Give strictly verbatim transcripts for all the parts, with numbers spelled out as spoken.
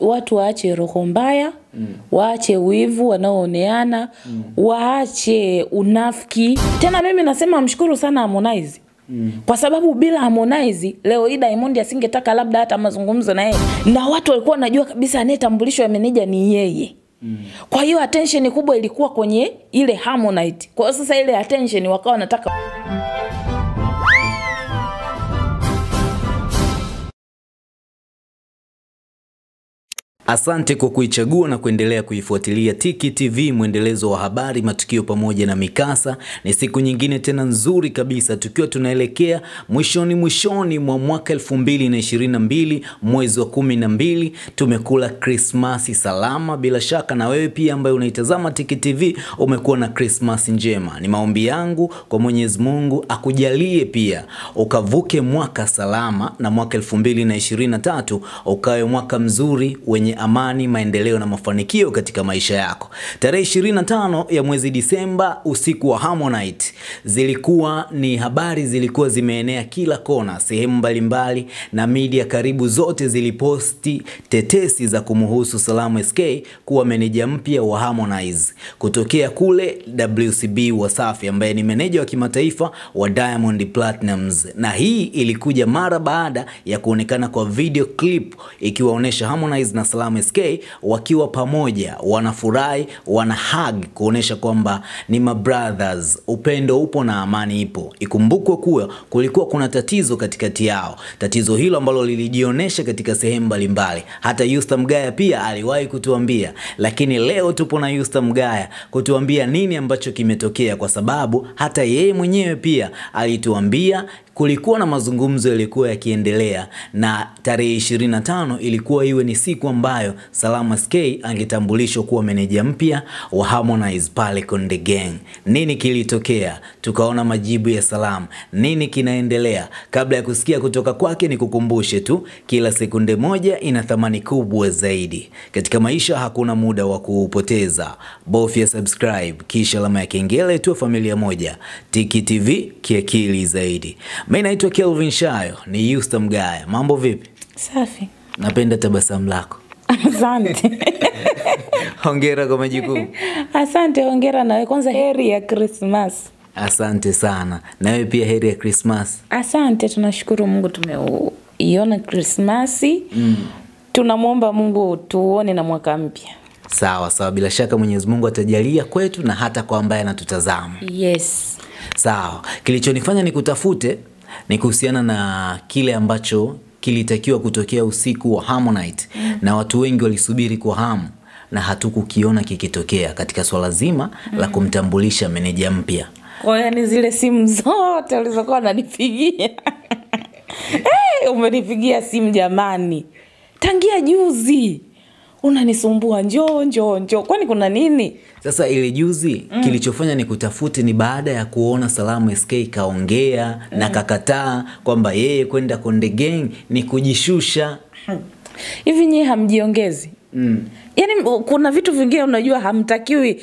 watu waache roho mbaya, mm. waache wivu wanaooneana, mm. waache unafiki. Tena mimi nasema mshukuru sana Harmonize. Mm. Kwa sababu bila Harmonize leo hii Diamond asingetaka labda hata mazungumzo na yeye. Na watu walikuwa wanajua kabisa anayetambulisho ya meneja ni yeye. Mm. Kwa hiyo attention kubwa ilikuwa kwenye ile Harmonize. Kwa hiyo sasa ile attention wakawa wanataka Asante kwa kuichagua na kuendelea kuifuatilia Tiki T V, mwendelezo wa habari, matukio pamoja na mikasa. Ni siku nyingine tena nzuri kabisa tukiwa tunaelekea mwishoni mwishoni mwa mwaka elfu mbili na ishirini na mbili, mwezi wa kumi na mbili. Tumekula Krismasi salama, bila shaka na wewe pia ambaye unaitazama Tiki T V umekuwa na Krismasi njema. Ni maombi yangu kwa Mwenyezi Mungu akujalie pia ukavuke mwaka salama, na mwaka elfu mbili na ishirini na tatu ukawe mwaka mzuri wenye amani, maendeleo na mafanikio katika maisha yako. Tarehe ishirini na tano ya mwezi Disemba, usiku wa Harmonite, zilikuwa ni habari zilikuwa zimeenea kila kona, sehemu mbalimbali, na media karibu zote ziliposti tetesi za kumhusu Salamu S K kuwa meneja mpya wa Harmonize, kutokea kule W C B Wasafi, ambaye ni meneja wa kimataifa wa Diamond Platnumz. Na hii ilikuja mara baada ya kuonekana kwa video clip ikiwaonesha Harmonize na Salamu S K wakiwa pamoja, wanafurahi, wanahug, kuonesha kwamba ni my brothers, upendo upo na amani ipo. Ikumbukwe kuwa kulikuwa kuna tatizo katikati yao, tatizo hilo ambalo lilijionesha katika sehemu mbalimbali. Hata Yusta Mgaya pia aliwahi kutuambia, lakini leo tupo na Yusta Mgaya kutuambia nini ambacho kimetokea, kwa sababu hata yeye mwenyewe pia alituambia kulikuwa na mazungumzo yalikuwa yakiendelea, na tarehe ishirini na tano ilikuwa iwe ni siku ambayo Salamu S K angetambulishwa kuwa meneja mpya wa Harmonize pale Konde Gang. Nini kilitokea? Tukaona majibu ya Salamu. Nini kinaendelea? Kabla ya kusikia kutoka kwake, ni kukumbushe tu, kila sekunde moja ina thamani kubwa zaidi. Katika maisha hakuna muda wa kuupoteza. Bofya subscribe, kisha alama ya kengele, tu familia moja. Tiki T V, kiakili zaidi. Mimi naitwa Kelvin Shayo, ni Yusta Mgaya. Mambo vipi? Safi. Napenda tabasamu lako. Asante. Hongera kwa majukumu. Asante, hongera na wewe. Kwanza heri ya Christmas. Asante sana. Na wewe pia heri ya Christmas. Asante, tunashukuru Mungu tumeiona Krismasi. Mm. Tunamuomba Mungu tuone na mwaka mpya. Sawa sawa, bila shaka Mwenyezi Mungu atajalia kwetu na hata kwa ambaye anatutazama. Yes. Sawa, kilichonifanya nikutafute ni kuhusiana na kile ambacho kilitakiwa kutokea usiku wa Harmonite, mm. na watu wengi walisubiri kwa hamu na hatukukiona kikitokea katika swala zima mm. la kumtambulisha meneja mpya. Kwa yani zile simu zote ulizokuwa unanipigia. Hey, umenipigia simu jamani, tangia juzi unanisumbua, njoo njoo njoo, kwani kuna nini? Sasa ile juzi mm. kilichofanya nikutafute ni baada ya kuona Salamu S K kaongea mm. na kakataa kwamba yeye kwenda Konde Gang ni kujishusha. Hivi nyie hamjiongezi? Mm. Yaani kuna vitu vingine unajua hamtakiwi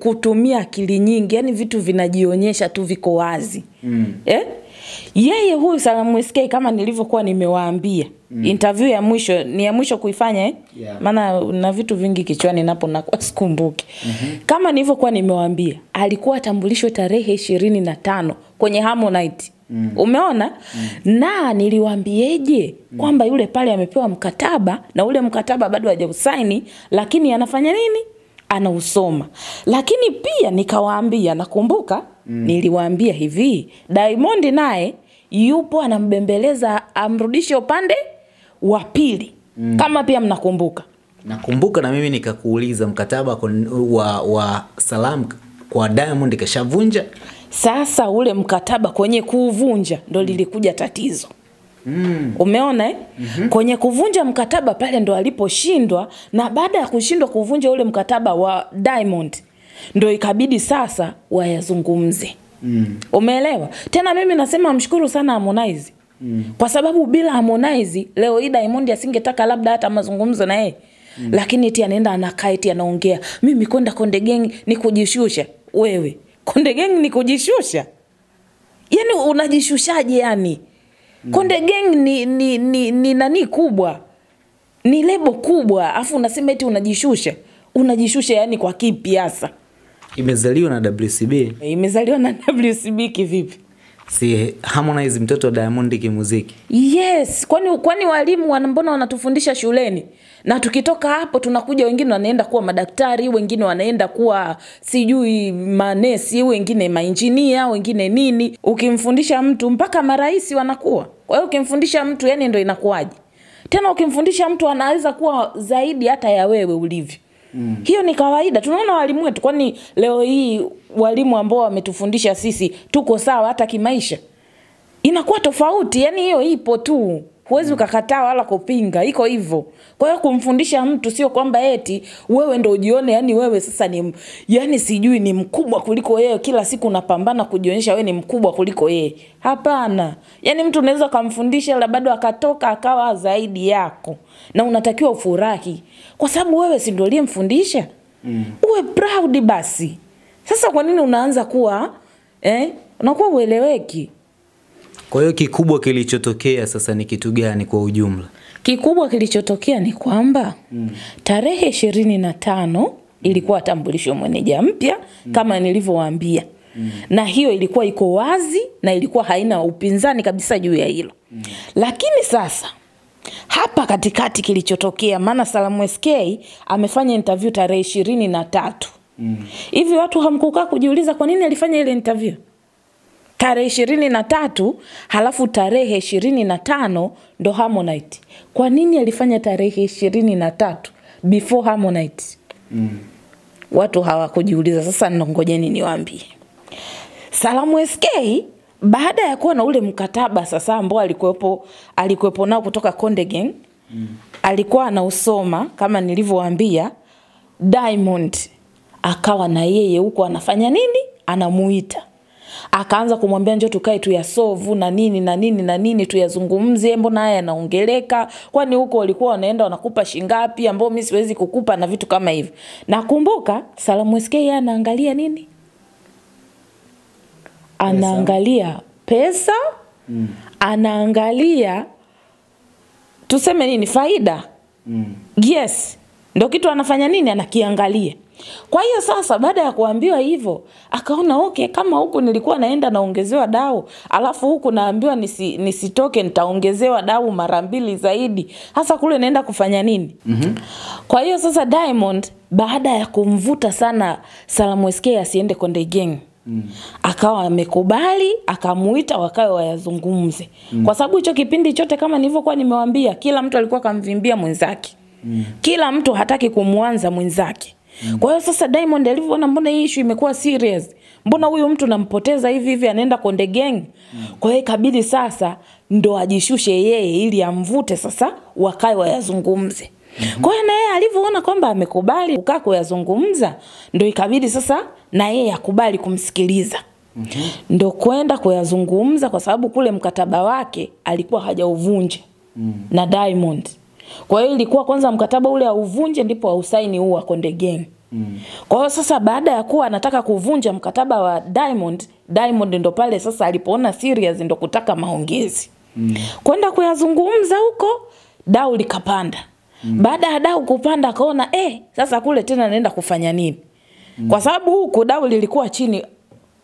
kutumia akili nyingi, yani vitu vinajionyesha tu, viko wazi. Mm. Eh? Yeye huyu Salamu S K kama nilivyokuwa nimewaambia, mm. interview ya mwisho ni ya mwisho kuifanya, eh? Yeah. Maana na vitu vingi kichwani napo na kwa sikumbuki. Mm -hmm. Kama nilivyokuwa nimewaambia, alikuwa tambulishwe tarehe ishirini na tano kwenye Harmonite. Mm. Umeona? Mm. Na niliwaambieje mm. kwamba yule pale amepewa mkataba, na ule mkataba bado hajausaini, lakini anafanya nini? Anausoma. Lakini pia nikawaambia, nakumbuka mm. niliwaambia hivi, Diamond naye yupo anambembeleza amrudishe upande wa pili. Mm. Kama pia mnakumbuka. Nakumbuka, na mimi nikakuuliza mkataba wa wa Salamu kwa Diamond kashavunja. Sasa ule mkataba kwenye kuvunja ndo lilikuja tatizo. Mm. Umeona eh? Mm -hmm. Kwenye kuvunja mkataba pale ndo aliposhindwa, na baada ya kushindwa kuvunja ule mkataba wa Diamond ndo ikabidi sasa wayazungumze. Mm. Umeelewa? Tena mimi nasema mshukuru sana Harmonize. Mm. Kwa sababu bila Harmonize leo hii Diamond asingetaka labda hata mazungumzo na yeye. Mm. Lakini eti anaenda anakaa eti anaongea, mimi kwenda Konde Gang ni kujishusha. Wewe Konde Gang ni kujishusha? Yaani unajishushaje yani? Konde Gang ni, ni, ni, ni nani kubwa? Ni lebo kubwa, afu unasema eti unajishusha. Unajishusha yani kwa kipi hasa? Imezaliwa na W C B. Imezaliwa na W C B kivipi? Si Harmonize mtoto Diamond kimuziki. Yes, kwani kwani walimu wanambona wanatufundisha shuleni. Na tukitoka hapo tunakuja wengine wanaenda kuwa madaktari, wengine wanaenda kuwa sijui manesi, wengine mainjinia, wengine nini. Ukimfundisha mtu mpaka maraisi wanakuwa. Kwa hiyo ukimfundisha mtu yani ndio inakuaje. Tena ukimfundisha mtu anaweza kuwa zaidi hata ya wewe ulivyo. Mm. Hiyo ni kawaida. Tunaona walimu wetu, kwani leo hii walimu ambao wametufundisha sisi tuko sawa hata kimaisha? Inakuwa tofauti, yani hiyo ipo tu. Huwezi ukakataa wala kupinga, iko hivyo. Kwa hiyo kumfundisha mtu sio kwamba eti wewe ndio ujione yani wewe sasa ni yani sijui ni mkubwa kuliko yeye, kila siku unapambana kujionyesha wewe ni mkubwa kuliko yeye. Hapana. Yani mtu unaweza kumfundisha la bado akatoka akawa zaidi yako. Na unatakiwa ufurahi kwa sababu wewe si ndio uliyemfundisha. Mm. Uwe proud basi. Sasa kwa nini unaanza kuwa eh unakuwa ueleweki? Kwa hiyo kikubwa kilichotokea sasa ni kitu gani kwa ujumla? Kikubwa kilichotokea ni kwamba mm. tarehe ishirini na tano ilikuwa tambulisho mweneja mpya mm. kama nilivyowaambia. Mm. Na hiyo ilikuwa iko wazi na ilikuwa haina upinzani kabisa juu ya hilo. Mm. Lakini sasa hapa katikati kilichotokea, maana Salamu S K amefanya interview tarehe ishirini na tatu. Mm. Hivi watu hamkukaa kujiuliza kwa nini alifanya ile interview? Tarehe ishirini na tatu halafu tarehe ishirini na tano ndo Harmonite. Kwa nini alifanya tarehe ishirini na tatu before Harmonite? Mm. Watu hawakujiuliza. Sasa ngojeni niwaambie. Salamu S K baada ya kuwa na ule mkataba sasa ambao alikuwepo alikuwepo nao kutoka Konde Gang, mm. alikuwa anausoma kama nilivyowaambia. Diamond akawa na yeye huko anafanya nini? Anamuita. Akaanza kumwambia njoo tukae tu ya sovu na nini na nini na nini tuyazungumzie, mbona haya yanaongeleka, kwani huko walikuwa wanaenda wanakupa shingapi ambao mimi siwezi kukupa na vitu kama hivi. Na kumbuka Salamu S K anaangalia nini? Anaangalia pesa, mm. anaangalia tuseme nini, faida. Mm. Yes, ndio kitu anafanya nini, anakiangalia. Kwa hiyo sasa baada ya kuambiwa hivyo akaona okay, kama huku nilikuwa naenda naongezewa dau, alafu huku naambiwa nisi, nisitoke nitaongezewa dau mara mbili zaidi. Hasa kule naenda kufanya nini? Mm-hmm. Kwa hiyo sasa Diamond baada ya kumvuta sana Salamu S K asiende Konde Gang, mm. akawa amekubali, akamuita wakae wayazungumze. Mm. Kwa sababu hicho kipindi chote kama nilivyokuwa nimewaambia, kila mtu alikuwa kamvimbia mwenzake. Mm. Kila mtu hataki kumuanza mwenzake. Mm. Kwa hiyo sasa Diamond alivyoona mbona hii issue imekuwa serious, mbona huyu mtu nampoteza hivi hivi anaenda Konde Gang. Mm. Kwa hiyo ikabidi sasa ndo ajishushe yeye ili amvute sasa wakae wayazungumze. Mm -hmm. Kwa hiyo na yeye alivyoona kwamba amekubali ukaa kuyazungumza, ndo ikabidi sasa na yeye akubali kumsikiliza. Mm -hmm. Ndo kwenda kuyazungumza kwa sababu kule mkataba wake alikuwa hajauvunja. Mm. Na Diamond. Kwa hiyo ilikuwa kwanza mkataba ule auvunje ndipo ausaini huu wa Konde Gang. Mm. Kwa hiyo sasa baada ya kuwa anataka kuvunja mkataba wa Diamond, Diamond ndo pale sasa alipoona serious ndo kutaka maongezi. Mm. Kwenda kuyazungumza huko, dau likapanda. Mm. Baada ya dau kupanda kaona eh sasa kule tena naenda kufanya nini? Mm. Kwa sababu huko dau lilikuwa chini,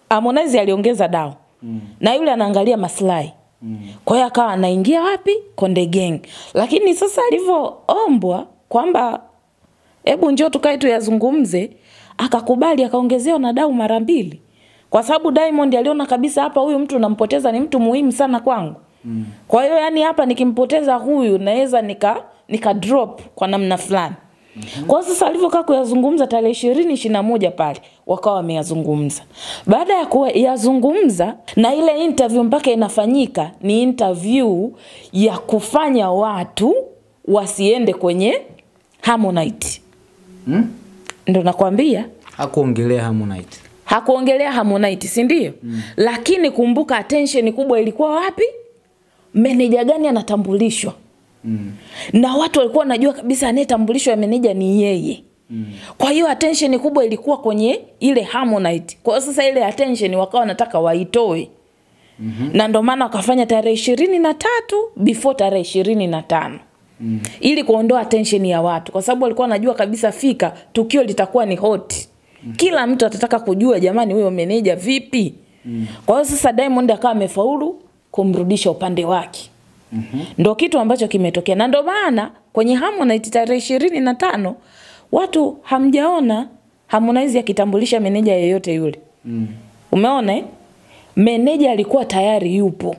Harmonize aliongeza dau. Mm. Na yule anaangalia maslahi. Mm. Kwa hiyo akawa anaingia wapi? Konde Gang. Lakini sasa alivyoombwa kwamba hebu njoo tukae tu yazungumze, akakubali akaongezewa na dau mara mbili. Kwa sababu Diamond aliona kabisa hapa huyu mtu nampoteza ni mtu muhimu sana kwangu. Mm. Kwa hiyo yani hapa nikimpoteza huyu naweza nika nika drop kwa namna fulani. Mm -hmm. Kwa sasa alivyokaa kuyazungumza tarehe ishirini na moja pale wakawa wameyazungumza. Baada ya kuyazungumza na ile interview mpaka inafanyika ni interview ya kufanya watu wasiende kwenye Harmonite. Mm? Ndio nakwambia hakuongelea Harmonite. Hakuongelea Harmonite, si ndio? Mm. Lakini kumbuka attention kubwa ilikuwa wapi? Meneja gani anatambulishwa? Mm. Na watu walikuwa wanajua kabisa anayetambulishwa meneja ni yeye. Mm. Kwa hiyo attention kubwa ilikuwa kwenye ile Harmonite. Kwa hiyo sasa ile attention wakawa wanataka waitoe. Mm -hmm. Na ndio maana wakafanya tarehe ishirini na tatu before tarehe ishirini na tano. Mm. Ili kuondoa attention ya watu, kwa sababu walikuwa wanajua kabisa fika tukio litakuwa ni hot. Mm. Kila mtu atataka kujua jamani huyo manager vipi. Mm. Kwa hiyo sasa Diamond akawa amefaulu kumrudisha upande wake. Mm -hmm. Ndio kitu ambacho kimetokea. Na ndio maana kwenye Harmonize tarehe ishirini na tano watu hamjaona Harmonize akitambulisha meneja yeyote yule. Mm. Umeona eh? Meneja alikuwa tayari yupo.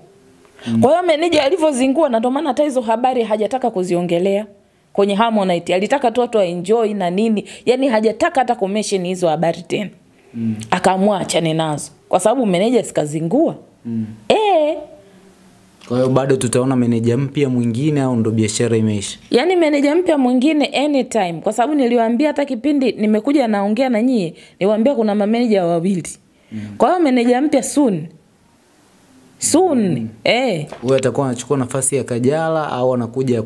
Mm. Kwa hiyo meneja alivozingua, na ndio maana hata hizo habari hajataka kuziongelea kwenye Harmonize. Alitaka tu watu enjoy na nini. Yaani hajataka hata kumention hizo habari tena. Mm. Akaamua achane nazo kwa sababu meneja sikazingua. Mm. Eh. Kwa hiyo bado tutaona meneja mpya mwingine au ndo biashara imeisha? Yaani meneja mpya mwingine anytime, kwa sababu niliwaambia hata kipindi nimekuja naongea na nyie, niwaambia kuna mameneja wawili. Mm. Kwa hiyo meneja mpya soon. Soon. Mm. Eh. Huyo atakuwa anachukua nafasi ya Kajala au anakuja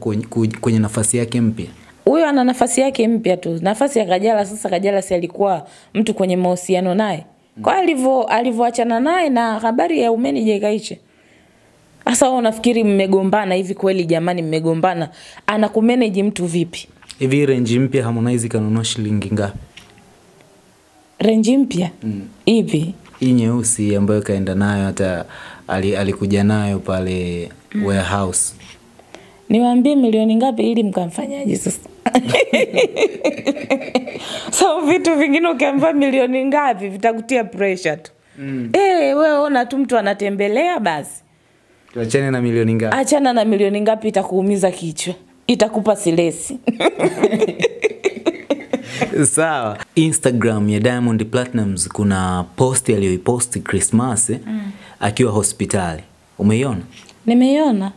kwenye nafasi yake mpya? Huyo ana nafasi yake mpya tu. Nafasi ya Kajala sasa, Kajala si alikuwa mtu kwenye mahusiano naye. Kwa alivyo alivyoachana naye na habari ya umeneja ikaiche. Asa unafikiri mmegombana hivi kweli jamani, mmegombana? Anakumanage mtu vipi? Hivi range mpya Harmonize kanunua shilingi ngapi? Range mpya? Mm. Hivi hii nyeusi ambayo kaenda nayo hata alikuja nayo pale mm. warehouse. Niwaambie milioni ngapi ili mkamfanyaje sasa? So vitu vingine ukiambia milioni ngapi vitakutia pressure tu. Mm. Eh, wewe ona tu mtu anatembelea basi. Achana na milioni ngapi? Achana na milioni ngapi, itakuumiza kichwa. Itakupa silesi. Sawa. Instagram ya Diamond Platnumz kuna post aliyoiposti Christmas mm. akiwa hospitali. Umeiona? Nimeiona.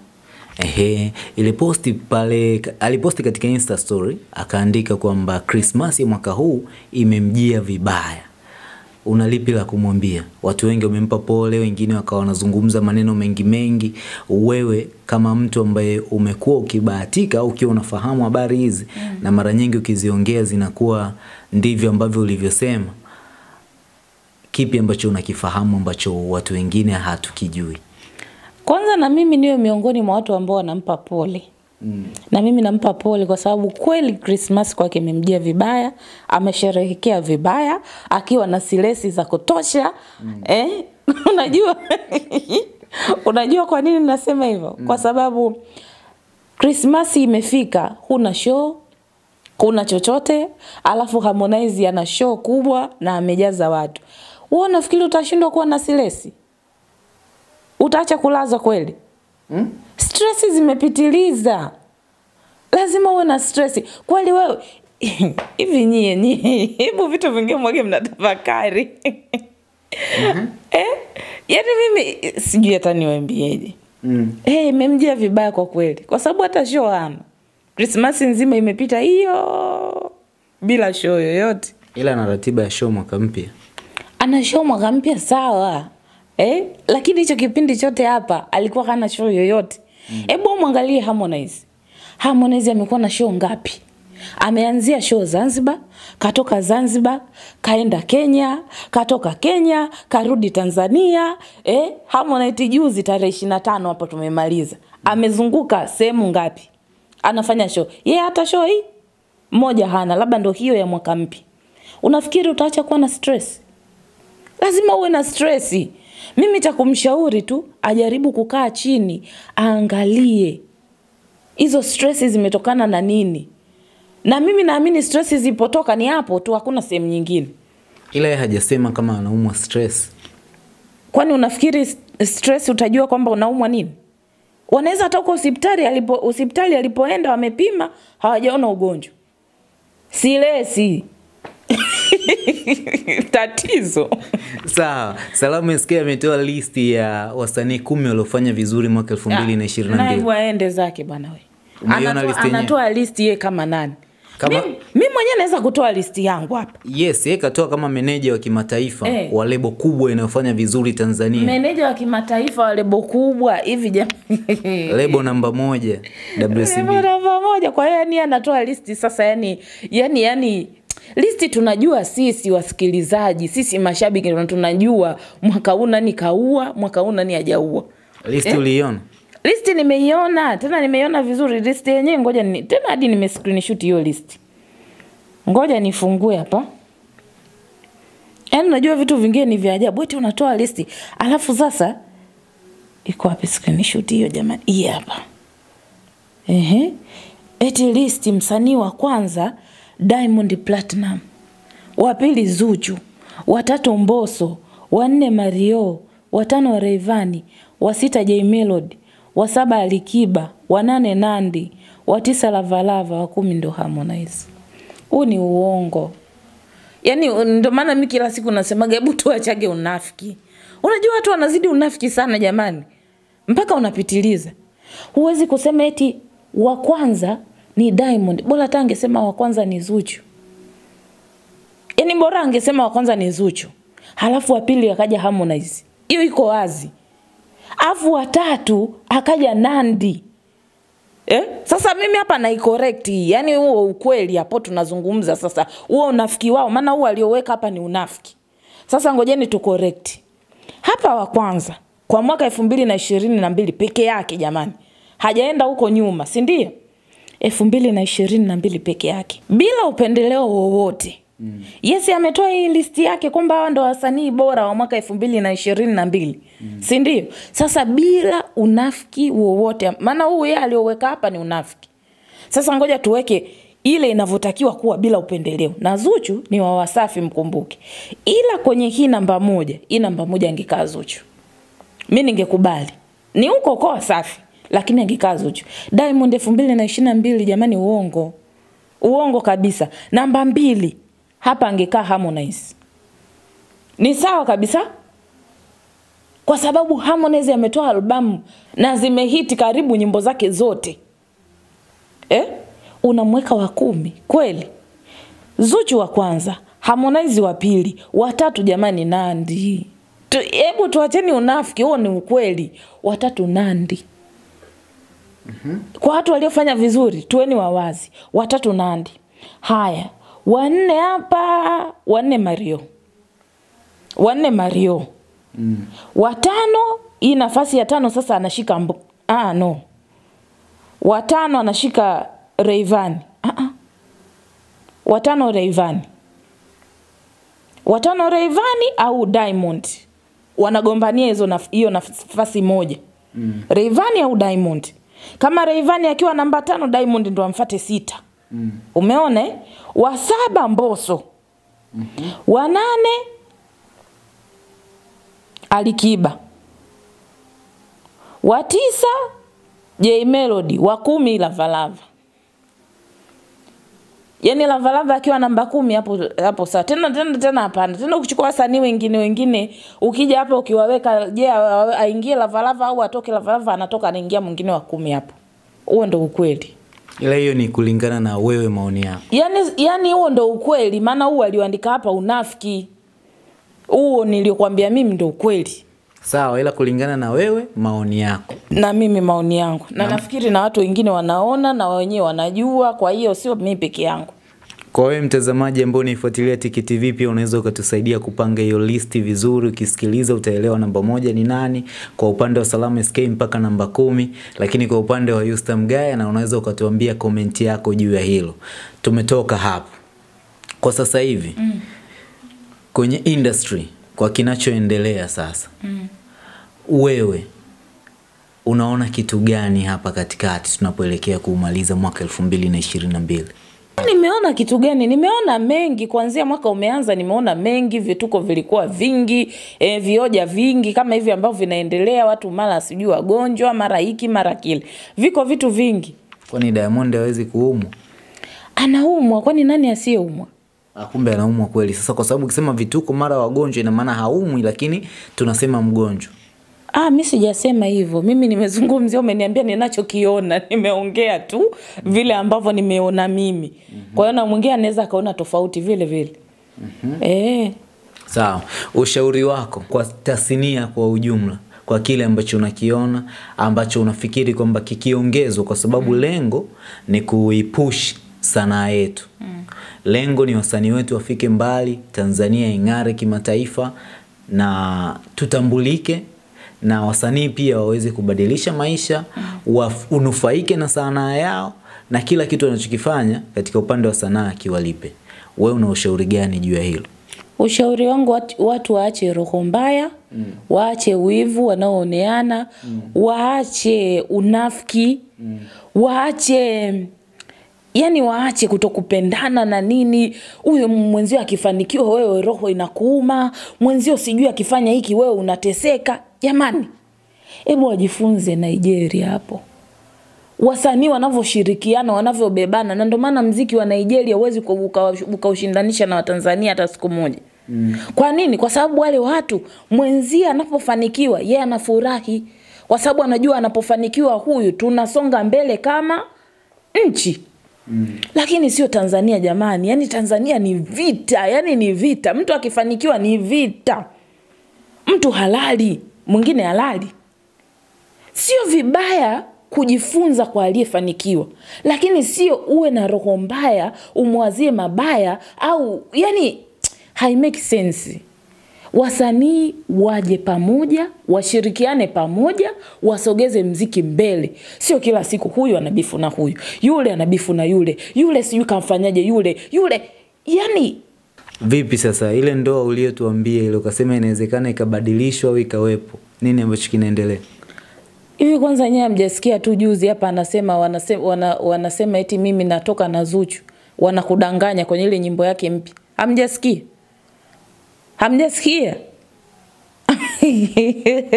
Ehe, ile posti pale aliposti katika Insta story akaandika kwamba Christmas ya mwaka huu imemjia vibaya. Unalipi la kumwambia? Watu wengi wamempa pole, wengine wakawa wanazungumza maneno mengi mengi. Wewe kama mtu ambaye umekuwa ukibahatika au ukiwa unafahamu habari hizi mm. na mara nyingi ukiziongea zinakuwa ndivyo ambavyo ulivyosema, kipi ambacho unakifahamu ambacho watu wengine hatukijui? Kwanza na mimi niwe miongoni mwa watu ambao wanampa pole. Mm. Na mimi nampa pole kwa sababu kweli Christmas kwake imemjia vibaya, amesherehekea vibaya, akiwa na silesi za kutosha. Mm. Eh? Unajua? Unajua kwa nini nasema hivyo? Mm. Kwa sababu Christmas imefika, huna show, kuna chochote, alafu Harmonize ana show kubwa na amejaza watu. Wewe unafikiri utashindwa kuwa na silesi? Utaacha kulaza kweli? Mm? Stress zimepitiliza. Lazima uwe na stress. Kweli wewe hivi nyie nyie hebu vitu vingi mwage mnatafakari. Mhm. Eh? Yaani mimi sijui hata niwaambieje. Mm. Eh, imemjia vibaya kwa kweli. Kwa sababu hata show hana. Christmas nzima imepita hiyo bila show yoyote. Ila ana ratiba ya show mwaka mpya. Ana show mwaka mpya sawa. Eh, lakini hicho kipindi chote hapa alikuwa hana show yoyote. Mm. Hebu muangalie Harmonize. Harmonize amekuwa na show ngapi? Ameanzia show Zanzibar, katoka Zanzibar, kaenda Kenya, katoka Kenya, karudi Tanzania, eh, Harmonize juzi tarehe ishirini na tano hapa tumemaliza. Amezunguka sehemu ngapi? Anafanya show. Yeye yeah, hata show hii moja hana, labda ndio hiyo ya mwaka mpya. Unafikiri utaacha kuwa na stress? Lazima uwe na stressi. Mimi takumshauri tu ajaribu kukaa chini, angalie hizo stresses zimetokana na nini. Na mimi naamini stresses zipotoka ni hapo tu, hakuna sehemu nyingine. Ila yeye hajasema kama anaumwa stress. Kwani unafikiri stress utajua kwamba unaumwa nini? Wanaweza hata uko hospitali alipo hospitali alipoenda wamepima hawajaona ugonjwa. Silesi. Tatizo. Sawa, Salamu Eskia ametoa listi ya wasanii kumi waliofanya vizuri mwaka elfu mbili na ishirini na mbili. Na hivyo aende zake bwana wewe. Anatoa anatoa listi yeye kama nani? Kama mimi mimi mwenyewe naweza kutoa listi yangu hapa. Yes, yeye katoa kama meneja wa kimataifa eh. wa lebo kubwa inayofanya vizuri Tanzania. Meneja wa kimataifa wa lebo kubwa hivi jamani. Lebo namba moja W C B. Lebo namba moja, kwa hiyo yani anatoa listi sasa yani yani yani listi tunajua sisi wasikilizaji, sisi mashabiki tunajua mwaka huu nani kaua, mwaka huu nani hajaua. Listi eh? Uliiona? Listi nimeiona, tena nimeiona vizuri. Listi yenyewe ngoja ni, tena hadi nime screenshot hiyo listi. Ngoja nifungue hapa. Yaani unajua vitu vingine ni vya ajabu. Eti unatoa listi, alafu sasa iko wapi screenshot hiyo jamani? Hii hapa. Ehe. Eti listi msanii wa kwanza Diamond Platinum, wa pili Zuchu, wa tatu Mbosso, wa nne Mario, wa tano Rayvanny, wa sita Jay Melody, wa saba Alikiba, wa nane Nandi, wa tisa Lavalava, wa kumi ndo Harmonize. Huu ni uongo. Yaani ndio maana mimi kila siku nasemaga hebu tuachage unafiki. Unajua watu wanazidi unafiki sana jamani. Mpaka unapitiliza. Huwezi kusema eti wa kwanza ni Diamond. Bora tange sema wa kwanza ni Zuchu. Yaani bora angesema wa kwanza ni Zuchu. Halafu wa pili akaja Harmonize. Hiyo iko wazi. Afu wa tatu akaja Nandi. Eh? Sasa mimi hapa na correct. Yaani huo ukweli hapo tunazungumza sasa. Huo unafiki wao maana huo alioweka hapa ni unafiki. Sasa ngojeni tu correct. Hapa wa kwanza kwa mwaka elfu mbili na ishirini na mbili peke yake jamani. Hajaenda huko nyuma, si ndio? elfu mbili na ishirini na mbili peke yake. Bila upendeleo wowote. Mm. Yes, ametoa hii listi yake kwamba hao ndio wasanii bora wa mwaka elfu mbili na ishirini na mbili. Mm. Si ndio? Sasa bila unafiki wowote. Maana huu yeye alioweka hapa ni unafiki. Sasa ngoja tuweke ile inavyotakiwa kuwa bila upendeleo. Na Zuchu ni wa Wasafi mkumbuke. Ila kwenye hii namba moja, hii namba moja angekaa Zuchu. Mimi ningekubali. Ni huko kwa Wasafi, lakini angekaa Zuchu. Diamond elfu mbili na ishirini na mbili jamani uongo. Uongo kabisa. Namba mbili hapa angekaa Harmonize. Ni sawa kabisa? Kwa sababu Harmonize ametoa albamu na zimehiti karibu nyimbo zake zote. Eh? Unamweka wa kumi kweli? Zuchu wa kwanza, Harmonize wa pili, wa tatu jamani Nandi. Tu, hebu tuacheni unafiki, huo ni ukweli. Wa tatu Nandi. Mm-hmm. Kwa watu waliofanya vizuri, tueni wawazi. Wa tatu Nandi. Haya. Wanne hapa, wanne Mario. Wanne Mario. Mm. Watano, hii nafasi ya tano sasa anashika mbo. Ah, no. Watano anashika Rayvanny. Ah, ah. Watano Rayvanny. Watano Rayvanny au Diamond. Wanagombania hizo naf hiyo nafasi moja. Mm. Rayvanny au Diamond. Kama Rayvanny akiwa namba tano, Diamond ndo amfuate sita. Mm. Umeone? Wa saba Mbosso. Mm -hmm. Wa nane Alikiba. Wa tisa Jay Melody. Wa kumi Lavalava. Yaani Lavalava akiwa namba kumi hapo hapo sawa. Tena tena tena hapana. Tena ukichukua wasanii wengine wengine ukija hapo ukiwaweka je yeah, aingie Lavalava au atoke Lavalava anatoka anaingia mwingine wa kumi hapo. Huo ndio ukweli. Ila hiyo ni kulingana na wewe maoni yako. Yaani yaani huo ndio ukweli maana huo aliandika hapa unafiki. Huo niliokuambia mimi ndio ukweli. Sawa ila kulingana na wewe maoni yako. Na mimi maoni yangu. Na, na nafikiri na watu wengine wanaona na wenyewe wanajua kwa hiyo sio mimi peke yangu. Kwa wewe mtazamaji ambao unaifuatilia Tiki T V pia unaweza ukatusaidia kupanga hiyo listi vizuri. Ukisikiliza utaelewa namba moja ni nani. Kwa upande wa Salama S K mpaka namba kumi. Lakini kwa upande wa Yusta Mgaya na unaweza ukatuambia komenti yako juu ya hilo. Tumetoka hapo. Kwa sasa hivi mm. kwenye industry kwa kinachoendelea sasa mm. wewe unaona kitu gani hapa katikati tunapoelekea kumaliza mwaka elfu mbili na ishirini na mbili? Nimeona kitu gani? Nimeona mengi kuanzia mwaka umeanza, nimeona mengi, vituko vilikuwa vingi, e, vioja vingi kama hivi ambavyo vinaendelea, watu mara sijui wagonjwa, mara hiki, mara kile. Viko vitu vingi. Kwani Diamond hawezi kuumwa? Anaumwa, kwani nani asiyeumwa? Kumbe anaumwa kweli. Sasa kwa sababu ukisema vituko mara wagonjwa ina maana haumwi lakini tunasema mgonjwa. Ah, mimi sijasema hivyo. Mimi nimezungumzia umeniambia ninachokiona. Nimeongea tu vile ambavyo nimeona mimi. Mm -hmm. Kwa hiyo na mwingine anaweza kaona tofauti vile vile. Mhm. Mm eh. Sawa. Ushauri wako kwa tasnia kwa ujumla, kwa kile ambacho unakiona, ambacho unafikiri kwamba kikiongezwa kwa sababu mm. lengo ni kuipush sanaa yetu. Mm. Lengo ni wasanii wetu wafike mbali, Tanzania ing'are kimataifa na tutambulike na wasanii pia waweze kubadilisha maisha, wanufaike na sanaa yao, na kila kitu wanachokifanya katika upande wa sanaa kiwalipe. Wewe una ushauri gani juu ya hilo? Ushauri wangu watu, watu waache roho mbaya, mm. waache wivu wanaooneana, mm. waache unafiki, mm. waache yani waache kutokupendana na nini. Huyo mwenzio akifanikiwa wewe roho inakuuma, mwenzio sijui akifanya hiki wewe unateseka. Jamani, hebu wajifunze Nigeria hapo. Wasanii wanavyoshirikiana, wanavyobebana, na ndio maana muziki wa Nigeria huwezi kukaushindanisha na Watanzania hata siku moja. Mm. Kwa nini? Kwa sababu wale watu mwenzia anapofanikiwa yeye anafurahi, kwa sababu anajua anapofanikiwa huyu tunasonga mbele kama nchi. Mm. Lakini sio Tanzania jamani. Yaani Tanzania ni vita, yani ni vita. Mtu akifanikiwa ni vita. Mtu halali, mwingine halali. Sio vibaya kujifunza kwa aliyefanikiwa, lakini sio uwe na roho mbaya, umwazie mabaya, au yani hai make sense. Wasanii waje pamoja, washirikiane pamoja, wasogeze mziki mbele. Sio kila siku huyu anabifu na huyu, yule anabifu na yule, yule siyo kamfanyaje yule, yule. Yani vipi sasa ile ndoa uliyotuambia ile ukasema inawezekana ikabadilishwa au ikawepo? Nini ambacho kinaendelea? Hivi kwanza nyinyi mjasikia tu juzi hapa anasema wanasema wana, wanasema eti mimi natoka na Zuchu, wanakudanganya kwenye ile nyimbo yake mpya. Hamjasikia? Hamjasikia?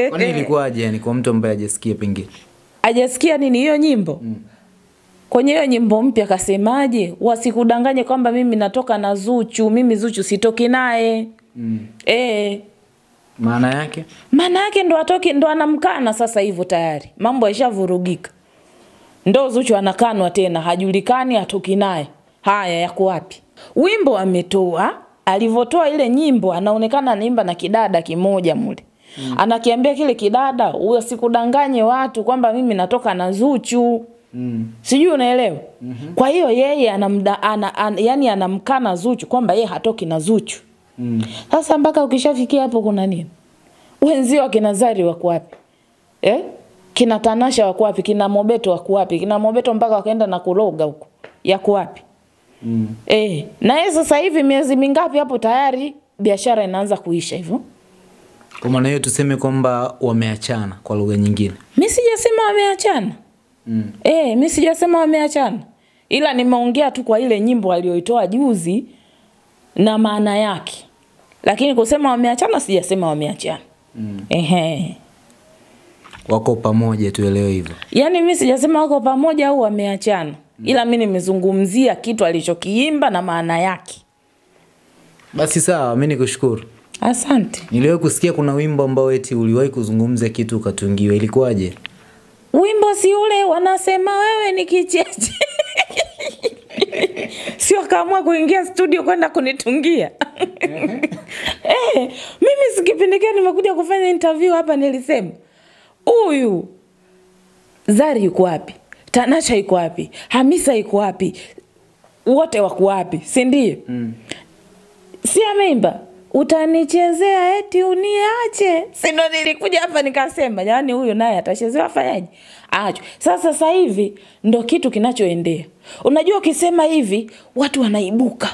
Kwani ilikuwaje yani kwa mtu ambaye hajasikia pengine? Hajasikia nini hiyo nyimbo? Mm. Kwenye hiyo nyimbo mpya akasemaje? Wasikudanganye kwamba mimi natoka na Zuchu, mimi Zuchu sitoki naye. Mm. Eh. Maana yake? Maana yake ndo atoki, ndo anamkana sasa hivyo tayari. Mambo yashavurugika. Ndo Zuchu anakanwa tena, hajulikani atoki naye. Haya yako wapi? Wimbo ametoa, alivotoa ile nyimbo anaonekana anaimba na kidada kimoja mule. Mm. Anakiambia kile kidada, usikudanganye watu kwamba mimi natoka na Zuchu. Mm. Sijui unaelewa. Mm -hmm. Kwa hiyo yeye anamda ana, an, yani anamkana Zuchu kwamba yeye hatoki na Zuchu. Mm. Sasa mpaka ukishafikia hapo kuna nini? Wenzio kina Zari wako wapi? Eh? Kina Tanasha wako wapi? Kina Mobeto wako wapi? Kina Mobeto mpaka wakaenda na kuloga huko. Yako wapi? Mm. Eh, na hizo sasa hivi miezi mingapi hapo tayari biashara inaanza kuisha hivyo? Kwa maana hiyo tuseme kwamba wameachana kwa lugha nyingine. Mimi sijasema wameachana. Mm. Eh, mimi sijasema wameachana. Ila nimeongea tu kwa ile nyimbo aliyoitoa juzi na maana yake. Lakini kusema wameachana sijasema wameachana. Mm. Ehe. Wako pamoja tuelewe hivyo. Yaani mimi sijasema wako pamoja au wameachana. Mm. Ila mimi nimezungumzia kitu alichokiimba na maana yake. Basi sawa, mimi nikushukuru. Asante. Niliwahi kusikia kuna wimbo ambao eti uliwahi kuzungumza kitu ukatungiwa. Ilikuwaje? Wimbo si ule wanasema wewe ni kicheche. Sio kaamua kuingia studio kwenda kunitungia. Eh, mimi sikipindikia nimekuja kufanya interview hapa nilisema, huyu Zari yuko wapi? Tanasha yuko wapi? Hamisa yuko wapi? Wote wako wapi? Si ndiye? Mm. Si ameimba utanichezea eti uniache. Sino nilikuja hapa nikasema jamani huyo naye atachezewa afanyaje? Acho. Sasa sasa hivi ndo kitu kinachoendea. Unajua ukisema hivi watu wanaibuka.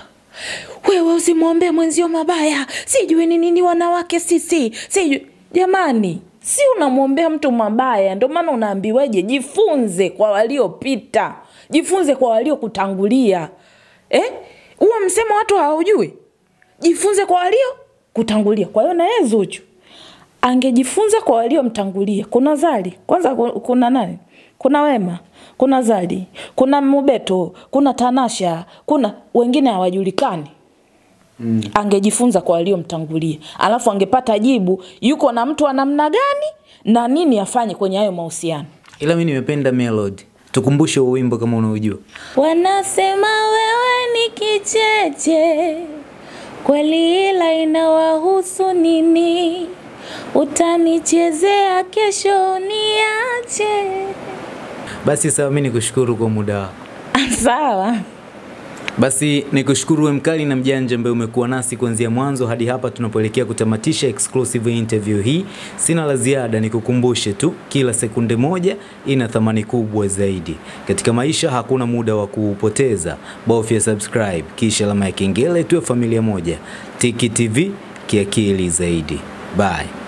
Wewe usimwombe mwenzio mabaya. Sijui ni nini wanawake sisi. Sijui jamani, si unamwombea mtu mabaya. Ndio maana unaambiwaje jifunze kwa waliopita. Jifunze kwa waliokutangulia. Eh? Huo msemo watu hawajui. Jifunze kwa walio kutangulia. Kwa hiyo na yeye Zuchu angejifunza kwa walio mtangulia. Kuna Zari, kwanza kuna nani? Kuna Wema, kuna Zari, kuna Mobeto, kuna Tanasha, kuna wengine hawajulikani. Mm. Angejifunza kwa walio mtangulia. Alafu angepata jibu yuko na mtu wa namna gani na nini afanye kwenye hayo mahusiano. Ila mimi nimependa melody. Tukumbushe wimbo kama unaujua. Wanasema wewe ni kicheche. Kweli ila inawahusu nini? Utanichezea kesho niache. Basi sawa, mimi nikushukuru kwa muda wako. Sawa. Basi nikushukuru Mkali na Mjanja ambaye umekuwa nasi kuanzia mwanzo hadi hapa tunapoelekea kutamatisha exclusive interview hii. Sina la ziada, nikukumbushe tu kila sekunde moja ina thamani kubwa zaidi. Katika maisha hakuna muda wa kupoteza. Bofya subscribe kisha alama ya kengele, tuwe familia moja. Tiki T V kiakili zaidi. Bye.